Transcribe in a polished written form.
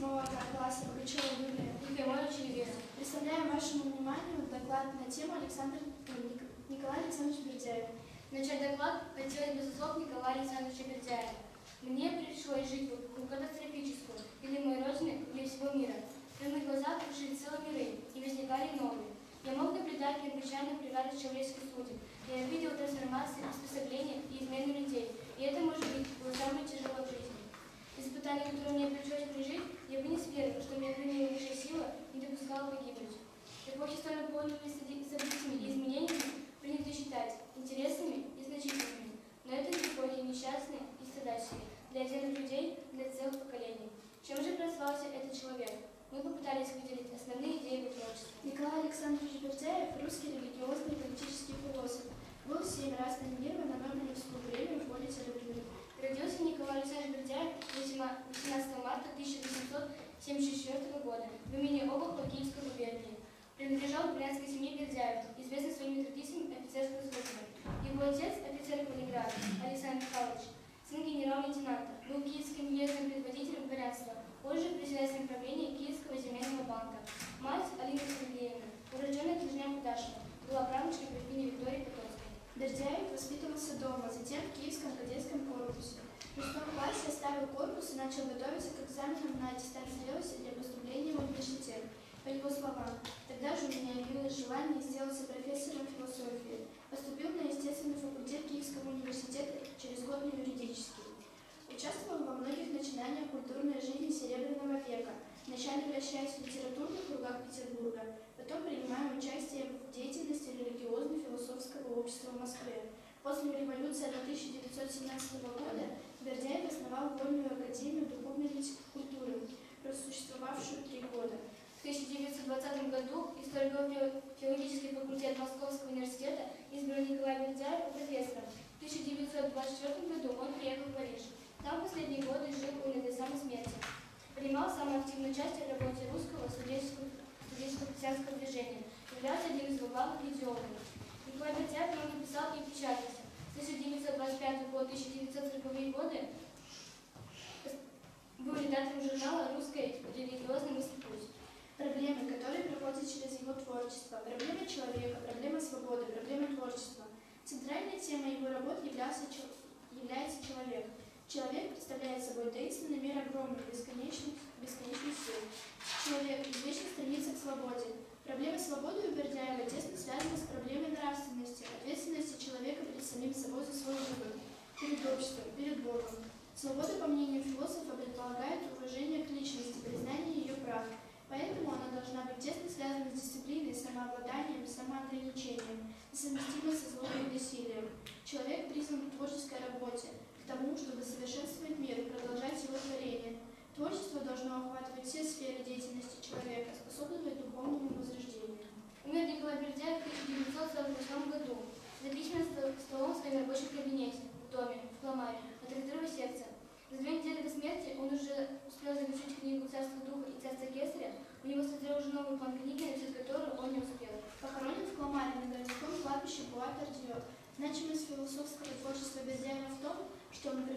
8 класса Ключева Юлия Ивановича. Представляем вашему вниманию доклад на тему Николая Александровича Бердяева. Начать доклад хотелось бы со слов Николая Александровича Бердяева. Мне пришлось жить в катастрофическую, или мой родственник, для всего мира. На моих глазах пришли целые миры, и возникали новые. Я мог наблюдать необычайную привязанность человеческих судеб. Я видел трансформации, приспособления и измену людей. И это, может быть, было самое тяжелое в жизни. Испытания, которые мне пришлось пережить, я бы не сверил, что меня хранила высшая сила и допускала погибнуть. Эпохи стали полными событиями и изменениями, принято считать интересными и значительными. Но это эпохи несчастные и страдающие для отдельных людей, для целых поколений. Чем же прославился этот человек? Мы попытались выделить основные идеи его творчества. Николай Александрович Бердяев, русский религиозный и политический философ, был 7 раз номинирован на Нобелевскую премию по литературе. Родился Николай Александрович Бердяев 18 марта 1874 года в имени Обухова Киевской губернии. Принадлежал к дворянской семье Бердяев, известный своими традициями офицерской службы. Его отец – офицер Калининграда, Александр Михайлович, сын генерал-лейтенанта, был киевским уездным предводителем дворянства, позже председателем правления Киевского земельного банка. Мать Алина Сергеевна, урожденная княжна Кудашева, была правнучкой графини Виктории Петровской. Бердяев воспитывался дома, затем в Киевском кадетском корпусе. В 6 классе оставил корпус и начал готовиться к экзаменам на аттестат зрелости для поступления в университет. По его словам, тогда же у меня явилось желание сделаться профессором философии. Поступил на естественный факультет Киевского университета, через год на юридический. Участвовал во многих начинаниях культурной жизни Серебряного века, вначале вращаясь в литературных кругах Петербурга, потом принимая участие в деятельности религиозно-философского общества в Москве. После революции до 1917 года Бердяев основал Вольную Академию Духовной Культуры, просуществовавшую 3 года. В 1920 году историко-филологический факультет Московского университета избрал Николая Бердяева профессором. В 1924 году он приехал в Париж. Там последние годы жил умер до самой смерти. Принимал самую активную часть в работе русского студенческого христианского движения. Являлся одним из главных идеологов. Николай Бердяев много писал и печатался. С 1925 по 1940 годы был редактором журнала «Русское религиозное искусство». Проблемы, которые проходят через его творчество, проблема человека, проблема свободы, проблема творчества. Центральной темой его работ является человек. Человек представляет собой таинственный мир огромных, бесконечных сил. Человек извечно стремится к свободе. Проблема свободы у Бердяева тесно связана с проблемой нравственности, ответственности человека перед самим собой за свой выбор, перед обществом, перед Богом. Свобода, по мнению философа, предполагает уважение к личности, признание ее прав. Поэтому она должна быть тесно связана с дисциплиной, самообладанием, самоограничением, несовместимой со злобным насилием. Человек призван к творческой работе, к тому, чтобы совершенствовать мир и продолжать его творение. Творчество должно охватывать все сферы деятельности человека, способствовать духовному возрождению. Умер Николай Бердяев в 1948 году. За письменным столом в своем рабочем кабинете, в доме, в Коломаре, от разрыва сердца. За 2 недели до смерти он уже успел завершить книгу «Царство Духа» и «Царство Кесаря». У него созрел уже новый план книги, написать которую он не успел. Похоронен в Коломаре на городском кладбище Буат-Ардио. Значимость философского творчества Бердяева в том, что он